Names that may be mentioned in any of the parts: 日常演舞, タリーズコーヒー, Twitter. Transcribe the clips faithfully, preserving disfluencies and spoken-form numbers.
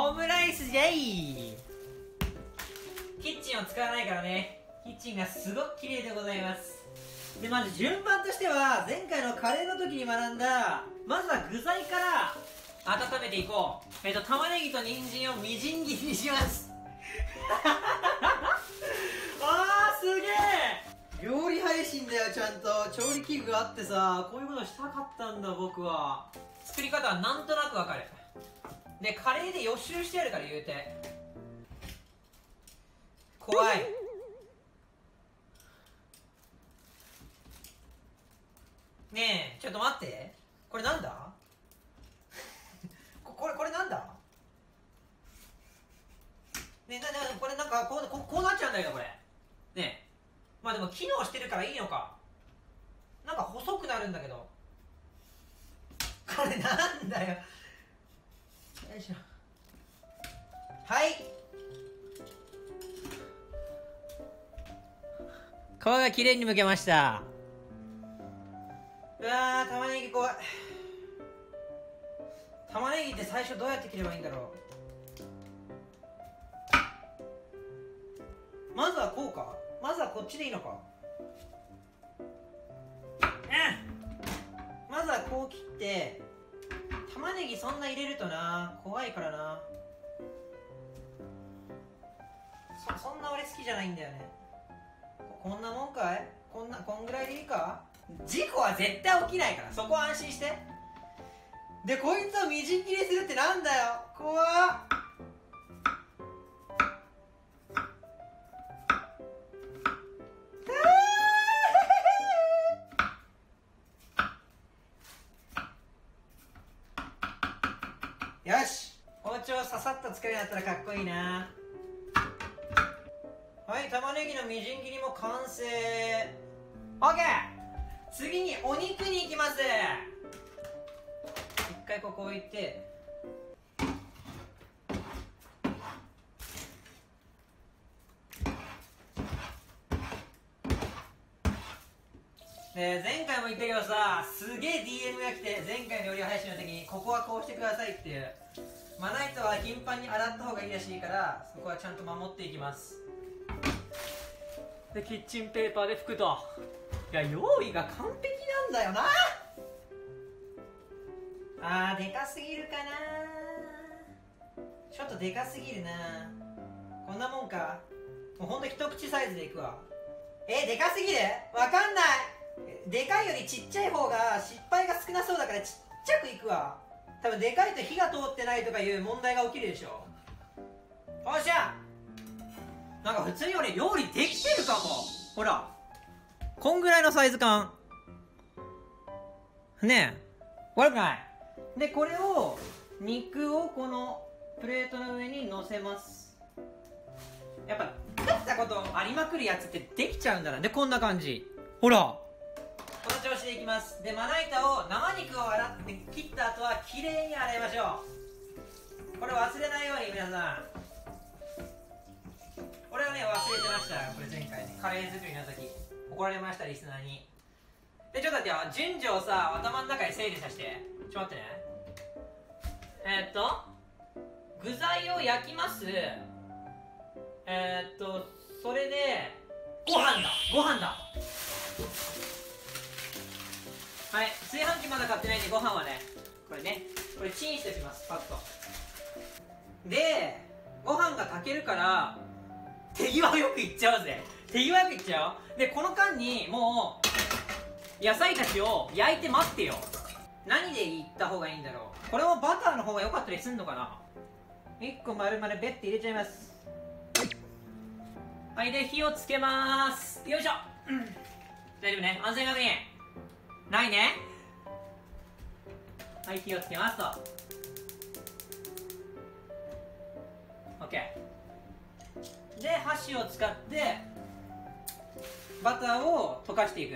オムライスじゃい。キッチンを使わないからね、キッチンがすごく綺麗でございます。でまず順番としては、前回のカレーの時に学んだ、まずは具材から温めていこう。えっと玉ねぎと人参をみじん切りにします。あーすげえ、料理配信だよ。ちゃんと調理器具があってさ、こういうことしたかったんだ僕は。作り方はなんとなくわかる。でカレーで予習してやるから、言うて怖い。ねえちょっと待って、これなんだ。これこれなんだねえ、ななこれなんかこう、こ、こうなっちゃうんだけどこれねえ。まあでも機能してるからいいのか。なんか細くなるんだけど、これなんだよ。よいしょ。はい、皮がきれいにむけました。うわー、玉ねぎ怖い。玉ねぎって最初どうやって切ればいいんだろう。まずはこうか、まずはこっちでいいのか。うん、まずはこう切って、玉ねぎそんな入れるとな怖いからな。 そ, そんな俺好きじゃないんだよね。 こ, こんなもんかい。こんなこんぐらいでいいか。事故は絶対起きないから、そこは安心して。でこいつをみじん切りするってなんだよ、怖っ。よし、包丁ささっと使えるようになったらかっこいいな。はい、玉ねぎのみじん切りも完成。 OK、 次にお肉に行きます。一回ここ置いて、で前回も言ったけどさ、すげえ ディーエム が来て、前回の料理配信の時にここはこうしてくださいっていう。まな板は頻繁に洗った方がいいらしいから、そこはちゃんと守っていきます。でキッチンペーパーで拭くと。いや用意が完璧なんだよな。あーでかすぎるかな、ちょっとでかすぎるな。こんなもんか、もうほんと一口サイズでいくわ。えー、でかすぎる、わかんない。でかいよりちっちゃい方が失敗が少なそうだから、ちっちゃくいくわ。多分でかいと火が通ってないとかいう問題が起きるでしょ。おっしゃ、なんか普通に俺料理できてるかも。ほらこんぐらいのサイズ感ねえ、悪くない。でこれを、肉をこのプレートの上にのせます。やっぱ食ったことありまくるやつってできちゃうんだな。でこんな感じ、ほらこの調子でいきます。でまな板を、生肉を洗って切った後はきれいに洗いましょう。これ忘れないように皆さん。俺はね忘れてました、これ前回ねカレー作りの時怒られましたリスナーに。でちょっと待ってよ、順序をさ頭の中で整理させて。ちょっと待ってね。えー、っと具材を焼きます。えー、っとそれでご飯だ、ご飯だ。はい、炊飯器まだ買ってないんで、ご飯はねこれね、これチンしておきます。パッとでご飯が炊けるから手際よくいっちゃうぜ。手際よくいっちゃう。でこの間にもう野菜たちを焼いて待ってよ。何でいった方がいいんだろう。これもバターの方が良かったりすんのかな。いっこ丸々ベッて入れちゃいます。はい、で火をつけまーす。よいしょ、うん、大丈夫ね、安全確認ないね。はい、火をつけますと。 OK で箸を使ってバターを溶かしていく。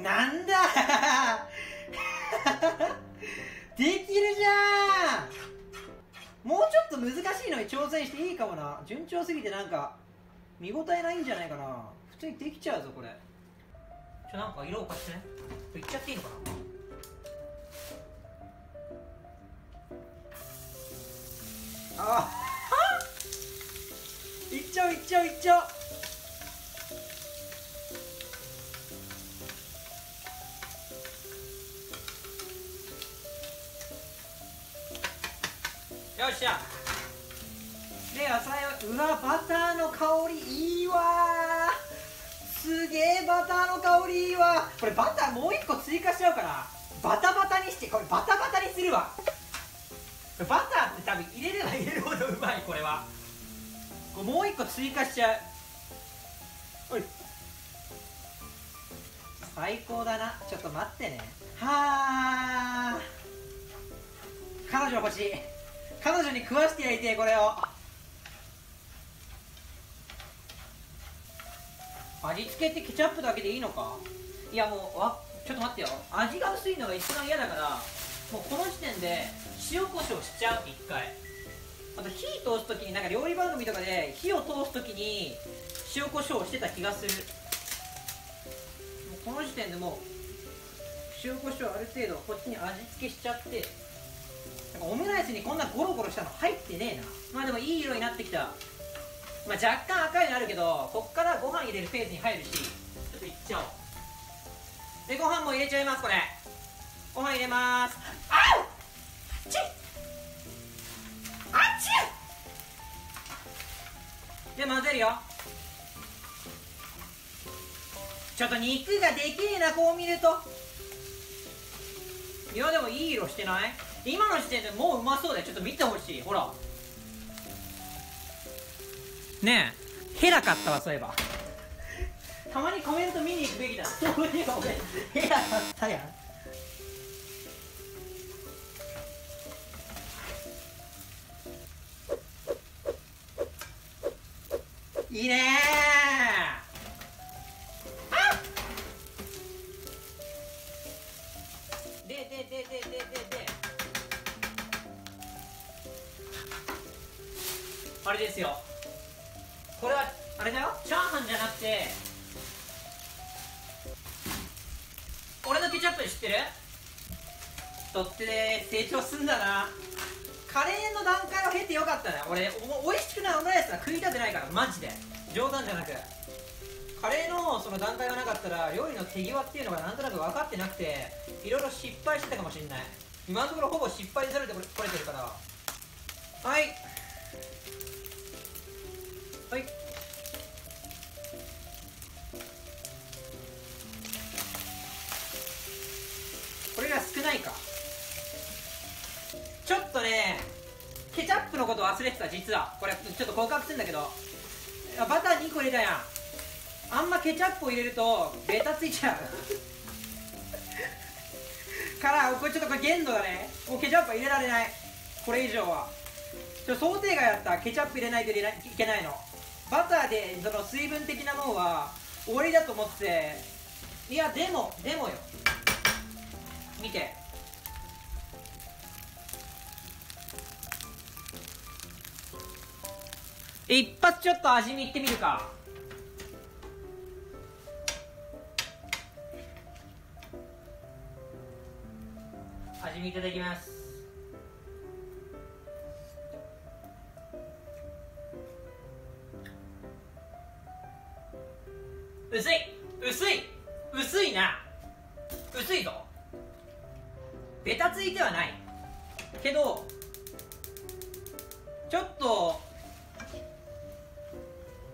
なんだできるじゃん。もうちょっと難しいのに挑戦していいかもな。順調すぎてなんか見応えないんじゃないかな。普通にできちゃうぞこれ。ちょ、なんか色を貸してね。これいっちゃっていいのかな。あいっちゃういっちゃういっちゃう。よっしゃ。で野菜はうわバターの香りいいわー。すげえバターの香りいいわー。これバターもう一個追加しちゃうからバタバタにしてこれバタバタにするわ。バターって多分入れれば入れるほどうまい。これはこれもう一個追加しちゃう。おい最高だな。ちょっと待ってね。はあ彼女のこち彼女に食わしてやりてえこれを。味付けってケチャップだけでいいのか。いやもうわちょっと待ってよ。味が薄いのが一番嫌だからもうこの時点で塩コショウしちゃう。一回あと火通す時になんか料理番組とかで火を通す時に塩コショウしてた気がする。もうこの時点でもう塩コショウある程度こっちに味付けしちゃって。なんかオムライスにこんなゴロゴロしたの入ってねえな。まあでもいい色になってきた。まあ若干赤いのあるけどこっからご飯入れるペースに入るしちょっといっちゃおう。でご飯も入れちゃいます。これご飯入れます。あっちあっちで混ぜるよ。ちょっと肉がでけえなこう見ると。いやでもいい色してない。今の時点でもううまそうでちょっと見てほしい。ほらねえヘラ買ったわそういえばたまにコメント見に行くべきだ。そういえば俺ヘラ買ったやん。いいねー。あっででででででであれですよ。これはあれだよチャーハンじゃなくて俺のケチャップ知ってる。とって成長すんだな。カレーの段階を経てよかったね。俺おいしくないオムライスは食いたくないからマジで冗談じゃなく。カレーのその段階がなかったら料理の手際っていうのがなんとなく分かってなくていろいろ失敗してたかもしれない。今のところほぼ失敗にされてこれてるから。はいはいこれが少ないか。ちょっとねケチャップのこと忘れてた実は。これちょっと告白するんだけどバターにこ入れたやん。あんまケチャップを入れるとベタついちゃうからこれちょっとこれ限度だね。もうケチャップは入れられないこれ以上は。ちょっと想定外だった。ケチャップ入れないといけないの。バターでその水分的なもんは終わりだと思って。いやでもでもよ見て一発ちょっと味見いってみるか。味見いただきます。薄い薄い薄いな。薄いぞ。ベタついてはないけどちょっと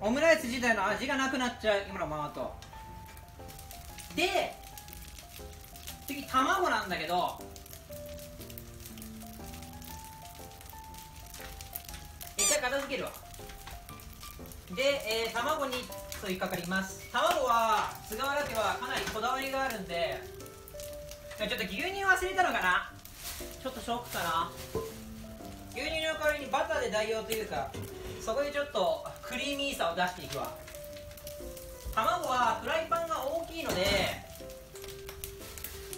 オムライス自体の味がなくなっちゃう今のままと。で次卵なんだけど一回片付けるわ。で、えー、卵に取りかかります。卵は菅原家はかなりこだわりがあるんでちょっと牛乳忘れたのかな。ちょっとショックかな。牛乳の代わりにバターで代用というかそこでちょっとクリーミーさを出していくわ。卵はフライパンが大きいので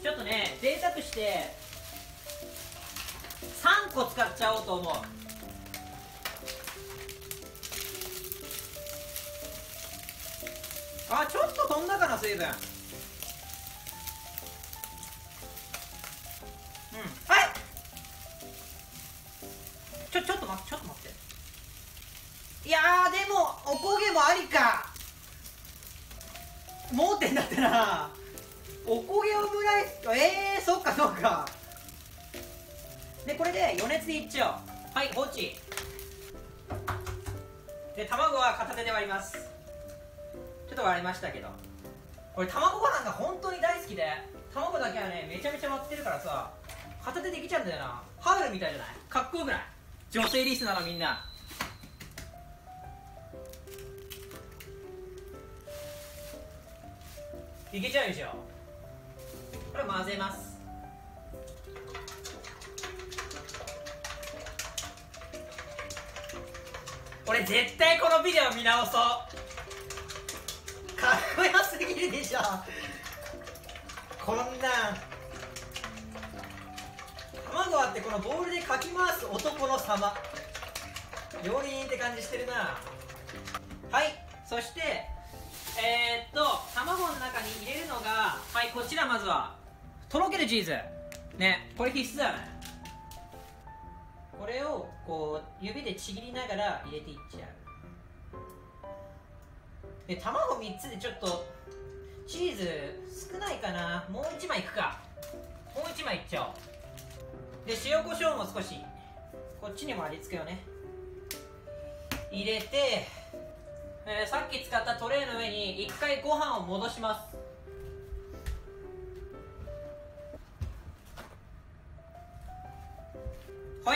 ちょっとね贅沢してさんこ使っちゃおうと思う。あ、ちょっと飛んだかな水分。うん、はいちょ、ちょっと待って、ちょっと待ってもありか。盲点だったな。おこげオムライス、えー、そっかそっか。でこれで余熱でいっちゃおう。はい、放置で、卵は片手で割ります。ちょっと割れましたけど、これ卵ご飯が本当に大好きで、卵だけはねめちゃめちゃ割ってるからさ、片手できちゃうんだよな。ハウルみたいじゃない？かっこよくない？女性リスナーのみんな、いけちゃうでしょ。これ混ぜます。俺絶対このビデオ見直そう。かっこよすぎるでしょこんなん。卵割ってこのボールでかき回す男の様、料理人って感じしてるな。はい、そしてえー、っと卵の中に入れるのが、はい、こちらまずはとろけるチーズね。これ必須だよね。これをこう指でちぎりながら入れていっちゃう。で卵みっつでちょっとチーズ少ないかな。もういちまいいくか。もういちまいいっちゃおう。で塩コショウも少し、こっちにも味付けをね入れて、えー、さっき使ったトレーの上にいっかいご飯を戻します。は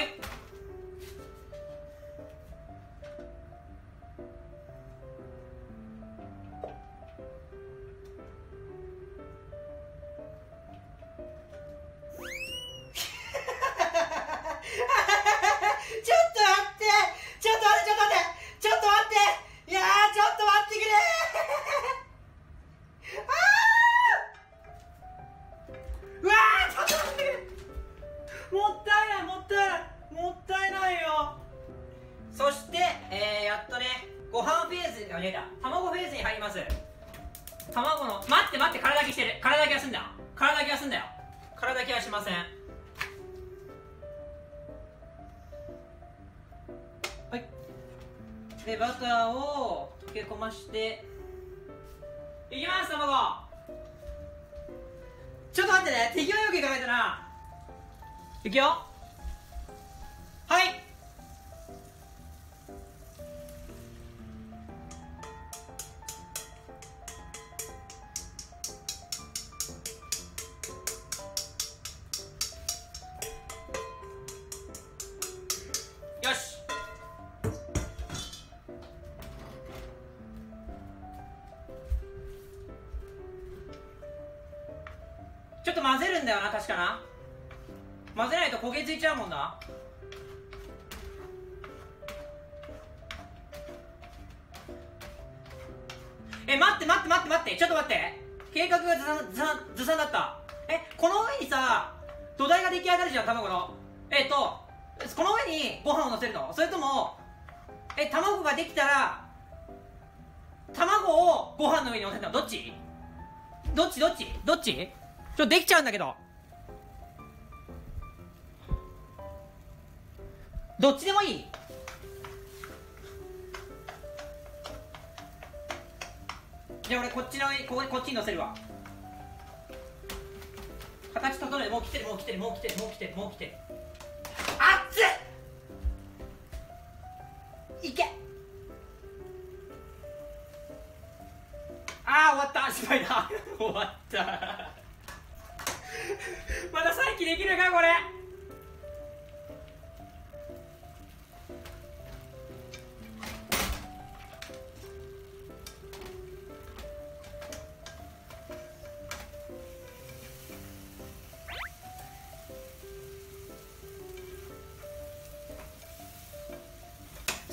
い、卵フェーズに入ります。卵の、待って待って、体だけしてる。体だけはすんだよ。体だけはすんだよ。体だけはしません。はい、でバターを溶け込ましていきます。卵ちょっと待ってね、手際よくいかないとな。いくよ。はい、ちょっと混ぜるんだよな、確かな。混ぜないと焦げついちゃうもんな。え、待って待って待って待って、ちょっと待って、計画がずさんずさんずさんだった。え、この上にさ土台が出来上がるじゃん、卵の。えっとこの上にご飯をのせるの？それとも、え、卵ができたら卵をご飯の上にのせるの？どっちどっちどっちどっち？ちょっとできちゃうんだけど。どっちでもいい？じゃあ俺こっちのここにこっちに乗せるわ。形整え、もう来てるもう来てるもう来てるもう来てるもう来てる。熱っ！いけ！ああ終わった、失敗だ終わったまた再起できるかこれ。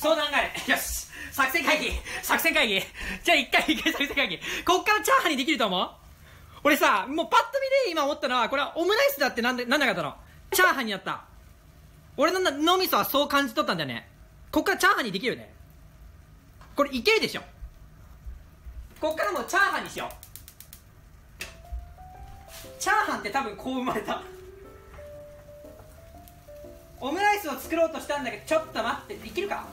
相談外、よし、作戦会議作戦会議じゃあ一回一回作戦会議。こっからチャーハンにできると思う。俺さ、もうパッと見で今思ったのは、これはオムライスだってなんでなんなかったの。チャーハンになった。俺の脳みそはそう感じ取ったんだよね。こっからチャーハンにできるよね。これいけるでしょ。こっからもうチャーハンにしよう。チャーハンって多分こう生まれた。オムライスを作ろうとしたんだけど、ちょっと待って、できるか。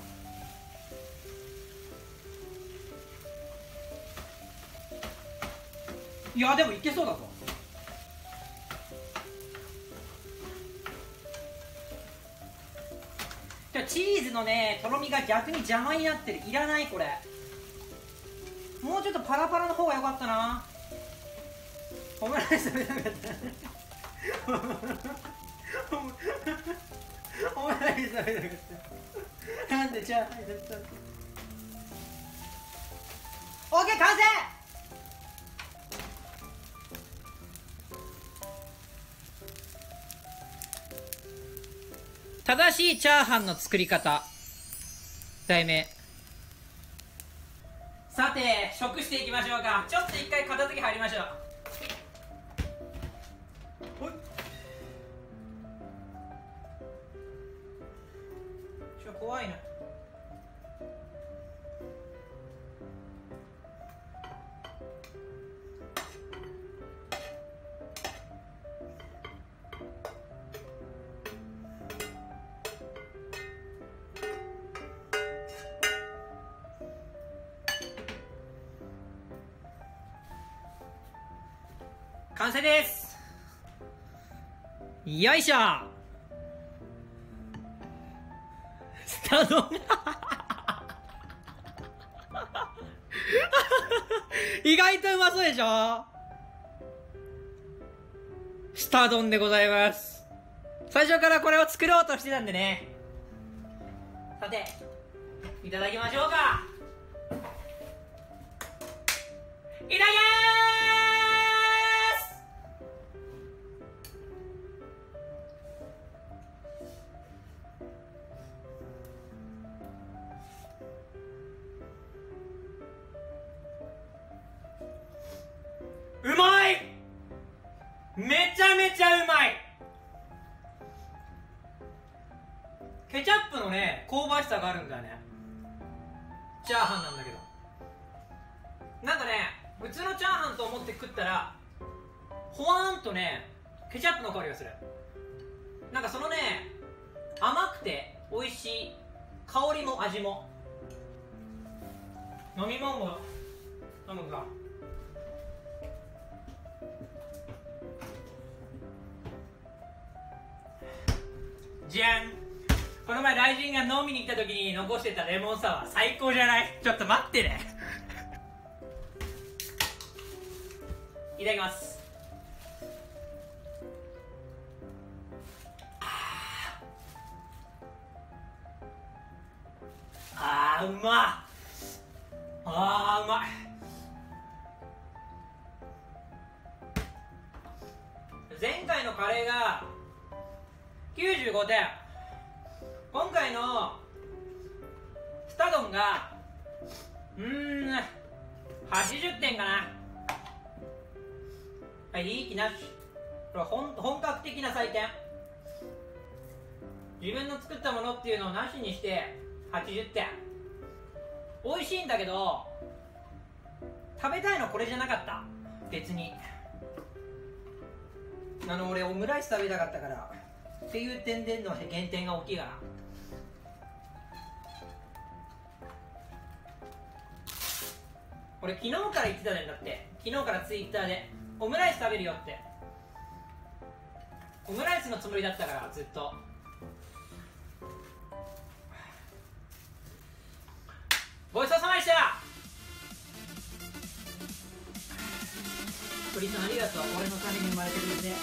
いやでもいけそうだぞ。チーズのねとろみが逆に邪魔になってる。いらないこれ。もうちょっとパラパラの方が良かったな。オムライス食べたかった。オムライス食べたかった。なんでチャーハンだったんだ。オーケー完成。正しいチャーハンの作り方。題名。さて食していきましょうか。ちょっと一回片付け入りましょう。ほいちょっと怖いな。完成です。よいしょ。スタート意外とうまそうでしょ。スタートでございます。最初からこれを作ろうとしてたんでね。さていただきましょうか。いただきます。うまい。めちゃめちゃうまい。ケチャップのね香ばしさがあるんだよね。チャーハンなんだけど、なんかね普通のチャーハンと思って食ったらほわーんとねケチャップの香りがする。なんかそのね甘くて美味しい香りも味も。飲み物も飲むか。じゃん。この前雷神が飲みに来た時に残してたレモンサワー最高じゃない。ちょっと待ってねいただきます。あーあーうまっ。あーうまい。前回のカレーがきゅうじゅうごてん、今回のスタ丼がうーんはちじゅってんかな。いい気なし。これ本本格的な採点。自分の作ったものっていうのをなしにしてはちじゅってん。美味しいんだけど食べたいのこれじゃなかった。別にあの俺オムライス食べたかったからっていう点での減点が大きいかな。俺昨日から言ってたんだって。昨日からツイッターでオムライス食べるよって。オムライスのつもりだったからずっと。ごちそうさまでした鳥さん。ありがとう。俺のために生まれてくれて。